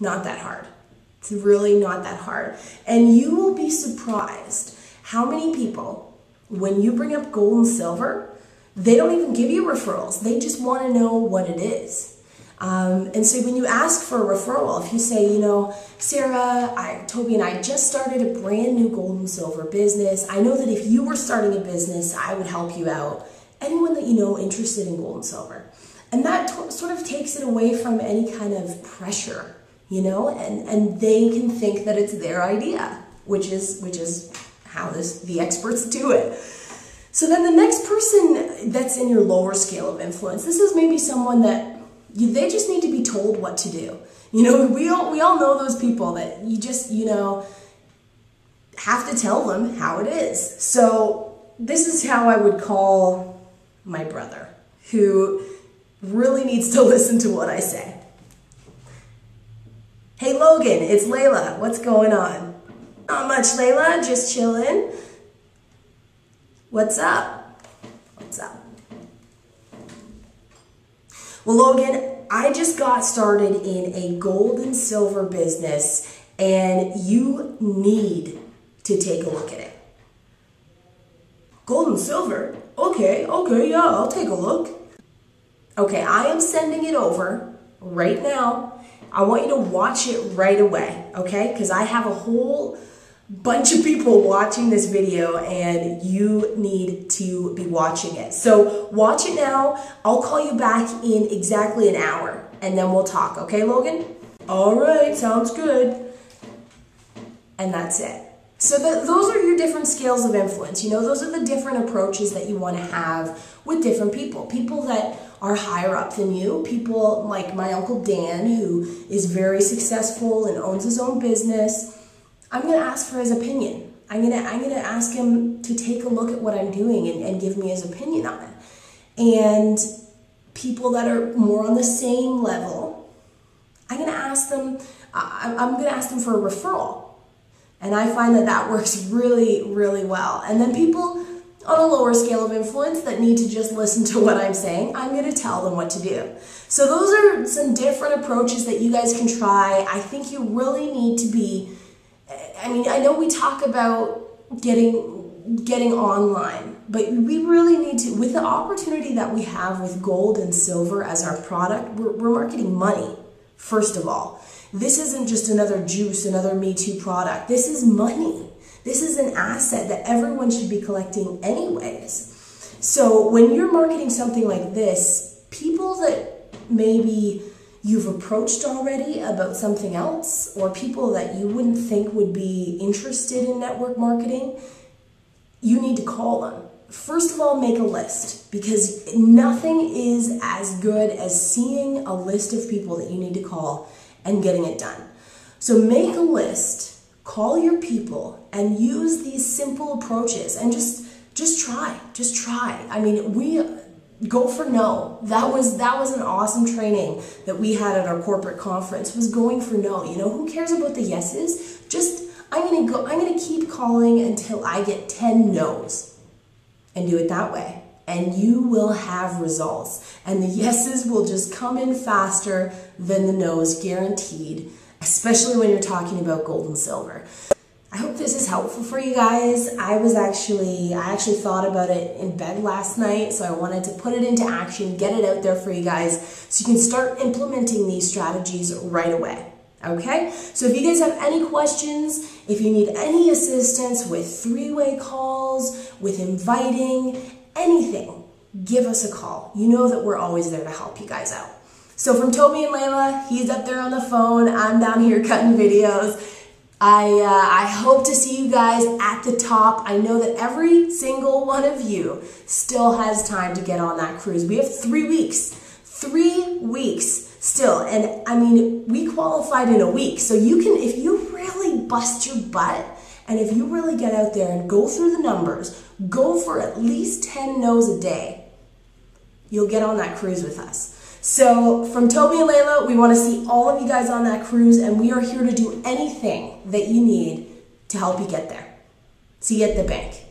Not that hard. It's really not that hard. And you will be surprised how many people, when you bring up gold and silver, they don't even give you referrals. They just want to know what it is. And so when you ask for a referral, if you say, you know, Sarah, Toby and I just started a brand new gold and silver business. I know that if you were starting a business, I would help you out. Anyone that you know interested in gold and silver. And that sort of takes it away from any kind of pressure, you know, and they can think that it's their idea, which is how the experts do it. So then the next person that's in your lower scale of influence, this is maybe someone that they just need to be told what to do. You know, we all know those people that you just, you know, have to tell them how it is. So this is how I would call my brother, who really needs to listen to what I say. Hey Logan, it's Layla. What's going on? Not much, Layla, just chilling. What's up? What's up? Well, Logan, I just got started in a gold and silver business, and you need to take a look at it. Gold and silver? Okay, yeah, I'll take a look. Okay, I am sending it over right now. I want you to watch it right away, okay? Because I have a whole bunch of people watching this video and you need to be watching it. So watch it now. I'll call you back in exactly an hour and then we'll talk. Okay, Logan? All right, sounds good. And that's it. So those are your different scales of influence. You know, those are the different approaches that you want to have with different people. People that are higher up than you. People like my Uncle Dan, who is very successful and owns his own business. I'm going to ask for his opinion. I'm going to ask him to take a look at what I'm doing and give me his opinion on it. And people that are more on the same level, I'm going to ask them for a referral. And I find that that works really, really well. And then people on a lower scale of influence that need to just listen to what I'm saying, I'm going to tell them what to do. So those are some different approaches that you guys can try. I think you really need to be, I mean, I know we talk about getting online, but we really need to, with the opportunity that we have with gold and silver as our product, we're marketing money, first of all. This isn't just another juice, another Me Too product. This is money. This is an asset that everyone should be collecting anyways. So when you're marketing something like this, people that maybe you've approached already about something else, or people that you wouldn't think would be interested in network marketing, you need to call them. First of all, make a list, because nothing is as good as seeing a list of people that you need to call and getting it done. So make a list, call your people, and use these simple approaches, and just try. I mean, we go for no. That was an awesome training that we had at our corporate conference, was going for no. You know, who cares about the yeses? Just, I'm gonna keep calling until I get 10 no's, and do it that way. And you will have results. And the yeses will just come in faster than the no's, guaranteed, especially when you're talking about gold and silver. I hope this is helpful for you guys. I actually thought about it in bed last night, so I wanted to put it into action, get it out there for you guys so you can start implementing these strategies right away, okay? So if you guys have any questions, if you need any assistance with three-way calls, with inviting, anything, give us a call. You know that we're always there to help you guys out. So from Toby and Layla, he's up there on the phone, I'm down here cutting videos. I hope to see you guys at the top. I know that every single one of you still has time to get on that cruise. We have 3 weeks, 3 weeks still. And I mean, we qualified in a week. So you can, if you really bust your butt and if you really get out there and go through the numbers, go for at least 10 no's a day, you'll get on that cruise with us. So from Toby and Layla, we want to see all of you guys on that cruise, and we are here to do anything that you need to help you get there. See you at the bank.